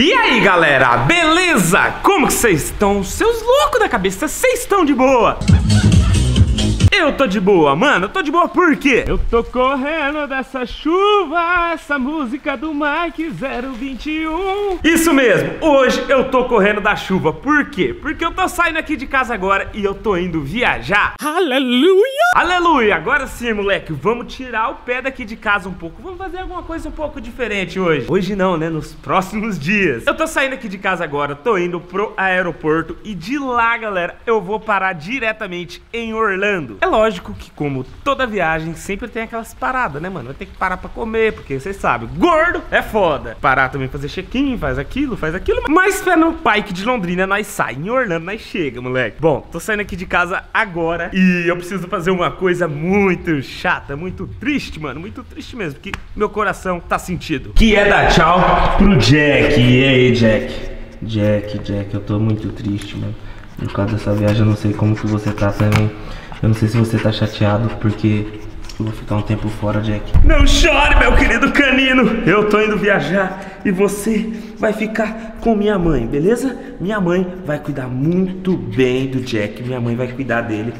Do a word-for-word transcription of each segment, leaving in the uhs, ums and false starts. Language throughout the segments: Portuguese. E aí galera, beleza? Como que vocês estão? Seus loucos da cabeça, vocês estão de boa? Eu tô de boa, mano, eu tô de boa por quê? Eu tô correndo dessa chuva, essa música do Mike zero vinte e um. Isso mesmo, hoje eu tô correndo da chuva, por quê? Porque eu tô saindo aqui de casa agora e eu tô indo viajar. Aleluia! Aleluia, agora sim, moleque, vamos tirar o pé daqui de casa um pouco. Vamos fazer alguma coisa um pouco diferente hoje. Hoje não, né, nos próximos dias. Eu tô saindo aqui de casa agora, tô indo pro aeroporto e de lá, galera, eu vou parar diretamente em Orlando. É lógico que, como toda viagem, sempre tem aquelas paradas, né, mano? Vai ter que parar pra comer, porque vocês sabem, gordo é foda. Parar também, fazer check-in, faz aquilo, faz aquilo. Mas fé no pai que de Londrina nós sai, em Orlando nós chega, moleque. Bom, tô saindo aqui de casa agora e eu preciso fazer uma coisa muito chata, muito triste, mano. Muito triste mesmo, porque meu coração tá sentido. Que é dar tchau pro Jack. E aí, Jack? Jack, Jack, eu tô muito triste, mano. Por causa dessa viagem, eu não sei como que você tá também. Eu não sei se você tá chateado, porque eu vou ficar um tempo fora, Jack. Não chore, meu querido canino. Eu tô indo viajar e você vai ficar com minha mãe, beleza? Minha mãe vai cuidar muito bem do Jack. Minha mãe vai cuidar dele.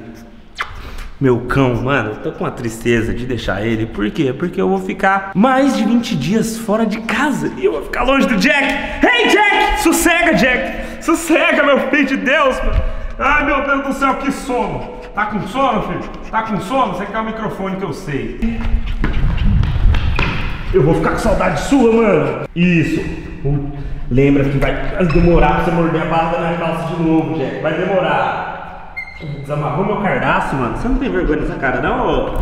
Meu cão, mano, eu tô com uma tristeza de deixar ele. Por quê? Porque eu vou ficar mais de vinte dias fora de casa e eu vou ficar longe do Jack. Ei, hey, Jack! Sossega, Jack! Sossega, meu filho de Deus, mano. Ai, meu Deus do céu, que sono! Tá com sono, filho? Tá com sono? Você quer o microfone que eu sei. Eu vou ficar com saudade sua, mano. Isso. Lembra que vai demorar pra você morder a barba na calça de novo, Jack. Vai demorar. Desamarrou meu cardaço, mano. Você não tem vergonha dessa cara, não?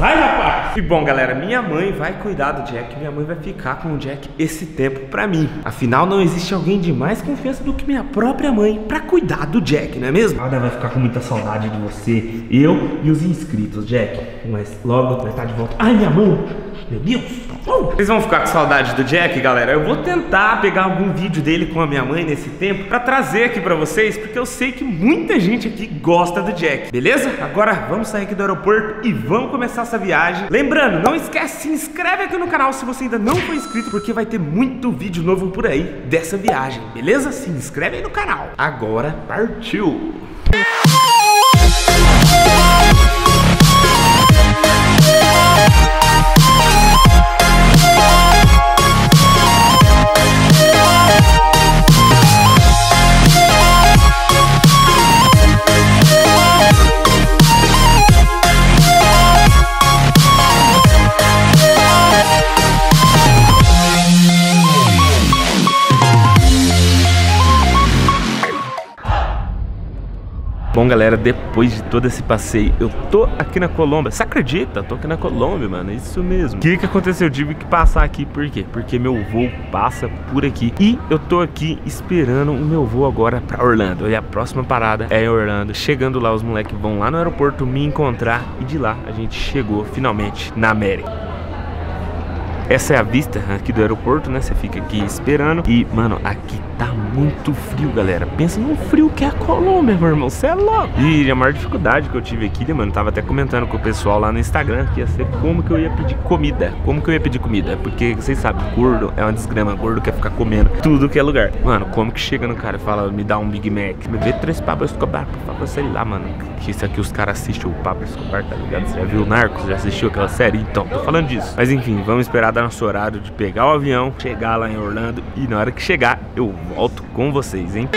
Sai, rapaz! E bom, galera, minha mãe vai cuidar do Jack. Minha mãe vai ficar com o Jack esse tempo pra mim. Afinal, não existe alguém de mais confiança do que minha própria mãe pra cuidar do Jack, não é mesmo? Ela vai ficar com muita saudade de você, eu e os inscritos, Jack. Mas logo vai estar de volta. Ai, minha mão! Meu Deus! Oh. Vocês vão ficar com saudade do Jack, galera? Eu vou tentar pegar algum vídeo dele com a minha mãe nesse tempo pra trazer aqui pra vocês, porque eu sei que muita gente aqui gosta do Jack, beleza? Agora vamos sair aqui do aeroporto e vamos começar essa viagem. Lembrando, não esquece, se inscreve aqui no canal se você ainda não foi inscrito, porque vai ter muito vídeo novo por aí dessa viagem, beleza? Se inscreve aí no canal. Agora partiu! Bom, galera, depois de todo esse passeio, eu tô aqui na Colômbia. Você acredita? Eu tô aqui na Colômbia, mano, é isso mesmo. O que que aconteceu? Eu tive que passar aqui, por quê? Porque meu voo passa por aqui e eu tô aqui esperando o meu voo agora pra Orlando. E a próxima parada é em Orlando. Chegando lá, os moleques vão lá no aeroporto me encontrar e de lá a gente chegou finalmente na América. Essa é a vista aqui do aeroporto, né? Você fica aqui esperando. E, mano, aqui tá muito frio, galera. Pensa no frio que é a Colômbia, meu irmão. Você é louco. E a maior dificuldade que eu tive aqui, né, mano? Tava até comentando com o pessoal lá no Instagram que ia ser como que eu ia pedir comida. Como que eu ia pedir comida? Porque, vocês sabem, gordo é uma desgrama. Gordo quer ficar comendo tudo que é lugar. Mano, como que chega no cara e fala, me dá um Big Mac? Me vê três Pablo Escobar, por favor, sei lá, mano. Que isso aqui os caras assistem o Pablo Escobar, tá ligado? Você já viu o Narcos? Já assistiu aquela série? Então, tô falando disso. Mas, enfim, vamos esperar nosso horário de pegar o avião, chegar lá em Orlando e na hora que chegar eu volto com vocês, hein?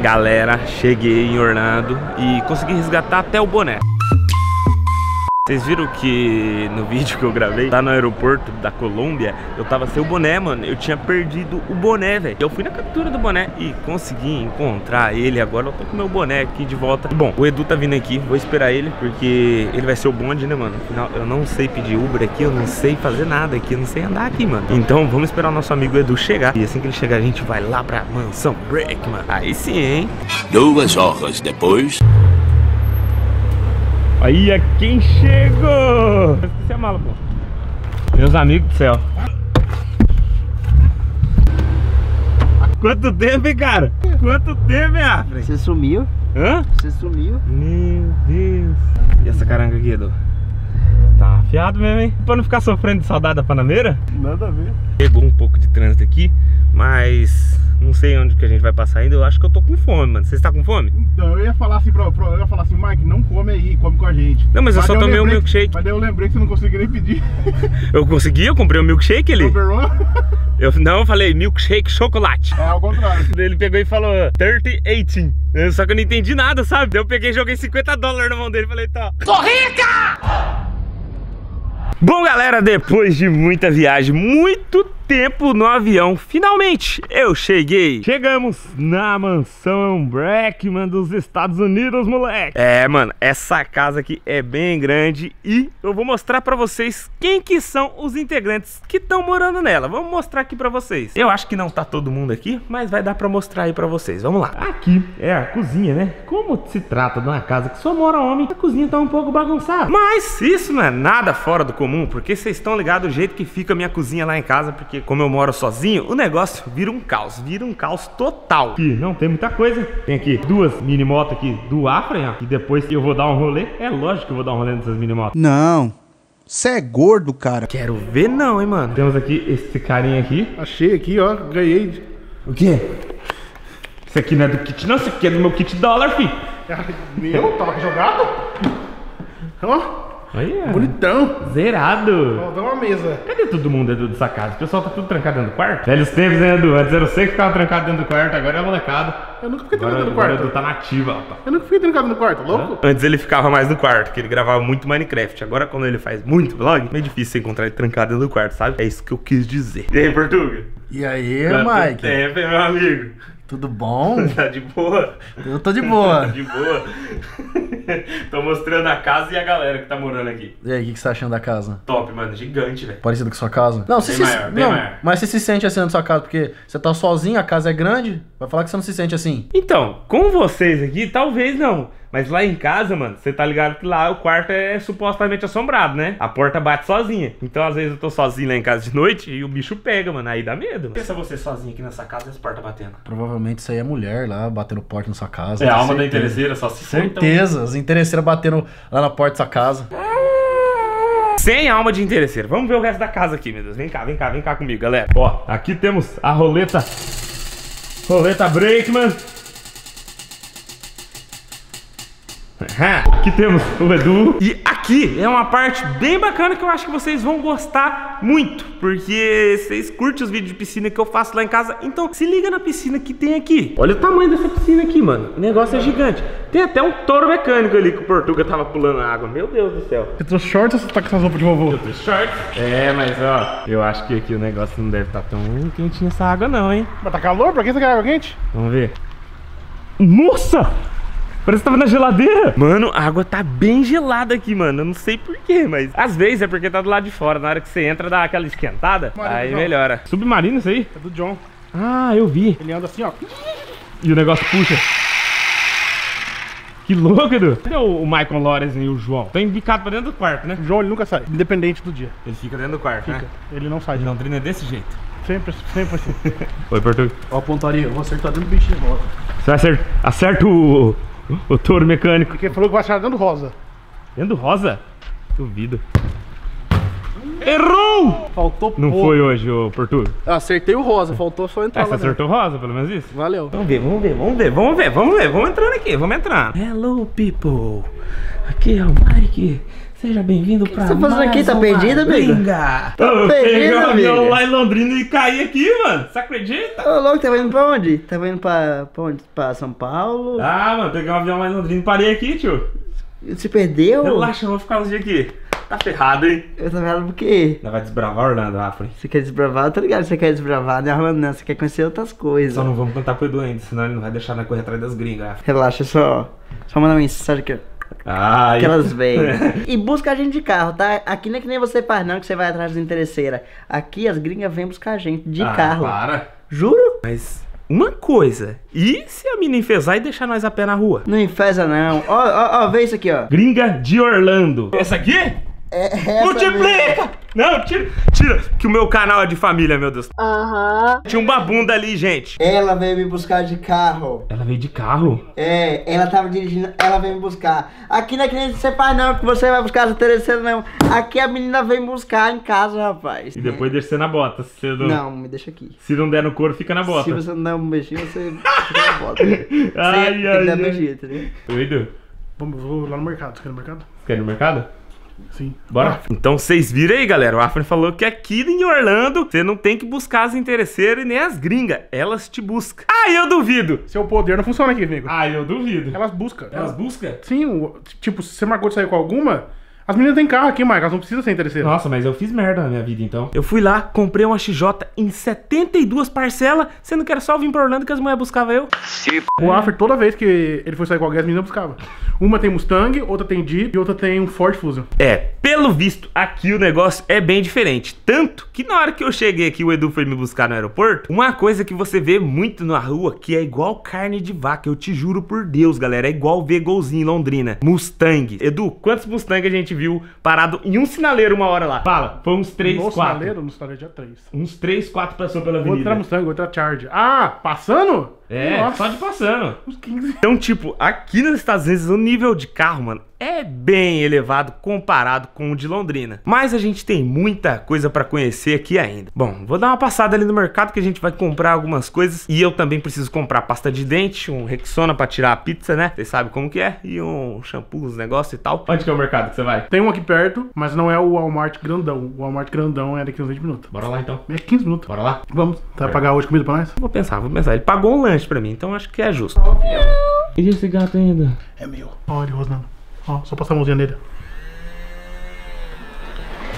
Galera, cheguei em Orlando e consegui resgatar até o boné. Vocês viram que no vídeo que eu gravei lá no aeroporto da Colômbia, eu tava sem o boné, mano. Eu tinha perdido o boné, velho. Eu fui na captura do boné e consegui encontrar ele. Agora eu tô com meu boné aqui de volta. Bom, o Edu tá vindo aqui, vou esperar ele, porque ele vai ser o bonde, né, mano? Afinal, eu não sei pedir Uber aqui, eu não sei fazer nada aqui, eu não sei andar aqui, mano. Então vamos esperar o nosso amigo Edu chegar. E assim que ele chegar, a gente vai lá pra mansão Breakmen. Aí sim, hein? Duas horas depois... Aí é quem chegou! Esqueci a mala, pô. Meus amigos do céu. Quanto tempo, hein, cara? Quanto tempo, hein, Afra? Você sumiu? Hã? Você sumiu? Meu Deus. E essa caranga aqui, Edu? Tá afiado mesmo, hein? Pra não ficar sofrendo de saudade da Panameira? Nada a ver. Pegou um pouco de trânsito aqui, mas não sei onde que a gente vai passar ainda. Eu acho que eu tô com fome, mano. Você tá com fome? Então, eu ia falar assim, pra, pra, eu ia falar assim, Mike, não come aí, come com a gente. Não, mas, mas eu só tomei um milkshake. Mas daí eu lembrei que você não conseguia nem pedir. Eu consegui, eu comprei um milkshake ali. Eu não, eu falei milkshake chocolate. É, ao contrário. Ele pegou e falou trinta e oito. Só que eu não entendi nada, sabe? Daí eu peguei e joguei cinquenta dólares na mão dele e falei, tá. Tô rica! Bom, galera, depois de muita viagem, muito tempo no avião, finalmente eu cheguei. Chegamos na mansão Breakmen dos Estados Unidos, moleque. É, mano, essa casa aqui é bem grande e eu vou mostrar pra vocês quem que são os integrantes que estão morando nela. Vamos mostrar aqui pra vocês. Eu acho que não tá todo mundo aqui, mas vai dar pra mostrar aí pra vocês. Vamos lá. Aqui é a cozinha, né? Como se trata de uma casa que só mora homem, a cozinha tá um pouco bagunçada. Mas isso não é nada fora do comum. Porque vocês estão ligados do jeito que fica a minha cozinha lá em casa, porque como eu moro sozinho, o negócio vira um caos, vira um caos total. Aqui não tem muita coisa. Tem aqui duas mini motos aqui do Afra, e depois que eu vou dar um rolê, é lógico que eu vou dar um rolê nessas mini motos. Não, você é gordo, cara. Quero ver não, hein, mano. Temos aqui esse carinha aqui. Achei aqui, ó, ganhei. O quê? Isso aqui não é do kit não, isso aqui é do meu kit dólar, fi. Meu, tava jogado? Ó. Olha, bonitão. Zerado. Ó, dá uma mesa. Cadê todo mundo, Edu, dessa casa? O pessoal tá tudo trancado dentro do quarto? Velhos tempos, né, Edu? Antes era eu sei que ficava trancado dentro do quarto, agora é molecada. Eu nunca fiquei trancado no quarto. Agora o Edu tá nativa, ó. Tá. Eu nunca fiquei trancado no quarto, louco? Antes ele ficava mais no quarto, que ele gravava muito Minecraft. Agora quando ele faz muito vlog, é meio difícil encontrar ele trancado dentro do quarto, sabe? É isso que eu quis dizer. E aí, Portuga? E aí, Mike? Tempo, meu amigo? Tudo bom? Tá de boa? Eu tô de boa. De boa? Tô mostrando a casa e a galera que tá morando aqui. E aí, o que, que você tá achando da casa? Top, mano, gigante, velho. Parecido com sua casa? Não, você se... maior, não maior. Mas você se sente assim na sua casa, porque você tá sozinho, a casa é grande, vai falar que você não se sente assim. Então, com vocês aqui, talvez não. Mas lá em casa, mano, você tá ligado que lá o quarto é supostamente assombrado, né? A porta bate sozinha. Então, às vezes, eu tô sozinho lá em casa de noite e o bicho pega, mano. Aí dá medo. Mano. Pensa você sozinho aqui nessa casa e as portas batendo. Provavelmente isso aí é mulher lá, batendo porta na sua casa. É a alma da interesseira, só se senta. Certeza, as interesseiras batendo lá na porta da sua casa. Sem alma de interesseiro. Vamos ver o resto da casa aqui, meu Deus. Vem cá, vem cá, vem cá comigo, galera. Ó, aqui temos a roleta. Roleta Breakman. Aqui temos o Edu. E aqui é uma parte bem bacana que eu acho que vocês vão gostar muito, porque vocês curtem os vídeos de piscina que eu faço lá em casa. Então se liga na piscina que tem aqui. Olha o tamanho dessa piscina aqui, mano. O negócio é gigante. Tem até um touro mecânico ali que o Portuga tava pulando na água. Meu Deus do céu. Você trouxe shorts ou você tá com essa roupa de vovô? Eu trouxe shorts. É, mas ó, eu acho que aqui o negócio não deve estar tão quente nessa água não, hein. Mas tá calor? Pra que você quer água quente? Vamos ver. Nossa! Parece que tava na geladeira. Mano, a água tá bem gelada aqui, mano. Eu não sei porquê, mas às vezes é porque tá do lado de fora. Na hora que você entra, dá aquela esquentada, Marino, aí melhora. Submarino isso aí? É do João. Ah, eu vi. Ele anda assim, ó. E o negócio puxa. Que louco, Edu. Cadê o Michael Lawrence e o João? Tá indicado pra dentro do quarto, né? O João, ele nunca sai, independente do dia. Ele fica dentro do quarto, fica, né? Ele não sai. Londrina é desse jeito. Sempre, sempre assim. Oi, Portugal. Ó a pontaria. Eu vou acertar dentro do bichinho agora. Você acerta, acerta o... O touro mecânico. Porque ele falou que vai achar dentro do rosa. Dentro do rosa? Duvido. Errou! Faltou pouco. Não foi hoje, ô Portuga. Acertei o rosa, faltou só entrar. É, lá você dentro. Acertou o rosa, pelo menos isso? Valeu. Vamos ver, vamos ver, vamos ver, vamos ver, vamos ver. Vamos entrando aqui, vamos entrando. Hello, people. Aqui é o Mike. Seja bem-vindo pra mais. O que você tá fazendo aqui? Tá perdido, amigo? Tá perdido, amigo. Eu peguei o avião lá em Londrina e caí aqui, mano. Você acredita? Ô, louco, tá indo pra onde? Tá indo pra, pra onde? Pra São Paulo? Ah, mano, peguei um avião lá em Londrina e parei aqui, tio. Você perdeu? Relaxa, eu vou ficar uns dias aqui. Tá ferrado, hein? Eu tô ferrado por quê? Ela vai desbravar, Orlando, Rafa. Você quer desbravar? Tá ligado, você quer desbravar, né, Orlando? Não, você quer conhecer outras coisas. Só não vamos contar pro Edu ainda, senão ele não vai deixar nós correr atrás das gringas, Rafa. Relaxa, só. Só manda uma mensagem que eu... Ah, aquelas velhas. E busca a gente de carro, tá? Aqui não é que nem você faz não, que você vai atrás das interesseiras. Aqui as gringas vêm buscar a gente de ah, carro. Para. Juro? Mas uma coisa, e se a mina enfesar e deixar nós a pé na rua? Não enfesa não. Ó, ó, ó, vê isso aqui, ó. Gringa de Orlando. Essa aqui? É, é multiplica! Não, tira, tira, que o meu canal é de família, meu Deus. Aham. Uhum. Tinha uma bunda ali, gente. Ela veio me buscar de carro. Ela veio de carro? É, ela tava dirigindo, ela veio me buscar. Aqui não é que você faz não, que você vai buscar as terceiras não. Aqui a menina veio me buscar em casa, rapaz. E depois deixa você na bota, se você não... Não, me deixa aqui. Se não der no couro, fica na bota. Se você não der um beijinho, você fica na bota. Ai, você ai, ai. Beijinho, tá ligado? Oi, Edu. Vamos, vou lá no mercado. Você quer ir no mercado? Você quer ir no mercado? Sim. Bora? Então vocês viram aí, galera. O Afrin falou que aqui em Orlando você não tem que buscar as interesseiras e nem as gringas. Elas te buscam. Ah, eu duvido. Seu poder não funciona aqui, amigo. Ah, eu duvido. Elas buscam. Elas buscam? Sim. Tipo, se você marcou de sair com alguma... As meninas têm carro aqui, Mike, elas não precisam ser interesseiras. Nossa, mas eu fiz merda na minha vida, então. Eu fui lá, comprei uma X J em setenta e duas parcelas, sendo que era só vir pra Orlando que as mulheres buscavam eu. Sim. O Arthur, toda vez que ele foi sair com alguém, as meninas buscavam. Uma tem Mustang, outra tem Jeep e outra tem um Ford Fusion. É, pelo visto, aqui o negócio é bem diferente. Tanto que na hora que eu cheguei aqui, o Edu foi me buscar no aeroporto. Uma coisa que você vê muito na rua, que é igual carne de vaca, eu te juro por Deus, galera. É igual ver golzinho em Londrina. Mustang. Edu, quantos Mustang a gente viu parado em um sinaleiro uma hora lá? Fala, foi uns três, quatro. Sinaleiro, no sinaleiro já três. Uns três, quatro passou pela avenida. Outra Mustang, outra Charge. Ah, passando? É, nossa, só de passando. Uns quinze. Então, tipo, aqui nos Estados Unidos o nível de carro, mano, é bem elevado comparado com o de Londrina. Mas a gente tem muita coisa pra conhecer aqui ainda. Bom, vou dar uma passada ali no mercado que a gente vai comprar algumas coisas. E eu também preciso comprar pasta de dente, um Rexona pra tirar a pizza, né? Vocês sabem como que é. E um shampoo, uns negócios e tal. Onde que é o mercado que você vai? Tem um aqui perto, mas não é o Walmart grandão. O Walmart grandão é daqui uns vinte minutos. Bora lá então. É quinze minutos. Bora lá. Vamos. Você vai pagar hoje comida pra nós? Vou pensar, vou pensar. Ele pagou um lanche pra mim, então acho que é justo. E esse gato ainda? É meu. Olha ele rosnando. Ó, só passar a mãozinha nele.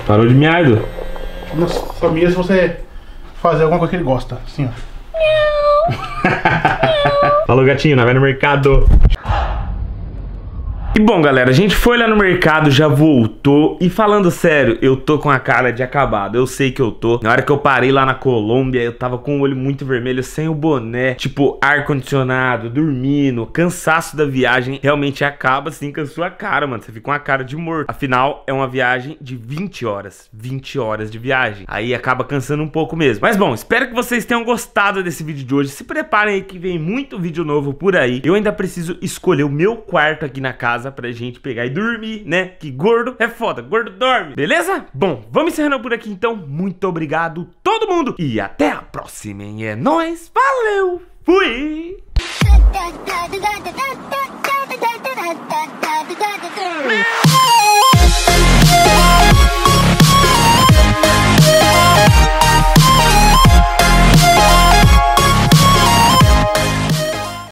Parou de miar, Edu. Nossa, só mira se você fazer alguma coisa que ele gosta. Assim, ó. Falou, gatinho, nós vai no mercado. E bom, galera, a gente foi lá no mercado, já voltou. E falando sério, eu tô com a cara de acabado. Eu sei que eu tô. Na hora que eu parei lá na Colômbia, eu tava com o olho muito vermelho, sem o boné. Tipo, ar-condicionado, dormindo, cansaço da viagem. Realmente acaba, assim, com a sua cara, mano. Você fica com a cara de morto. Afinal, é uma viagem de vinte horas. vinte horas de viagem. Aí acaba cansando um pouco mesmo. Mas bom, espero que vocês tenham gostado desse vídeo de hoje. Se preparem aí que vem muito vídeo novo por aí. Eu ainda preciso escolher o meu quarto aqui na casa pra gente pegar e dormir, né? Que gordo é foda, gordo dorme, beleza? Bom, vamos encerrando por aqui então, muito obrigado todo mundo e até a próxima, hein? É nóis, valeu, fui!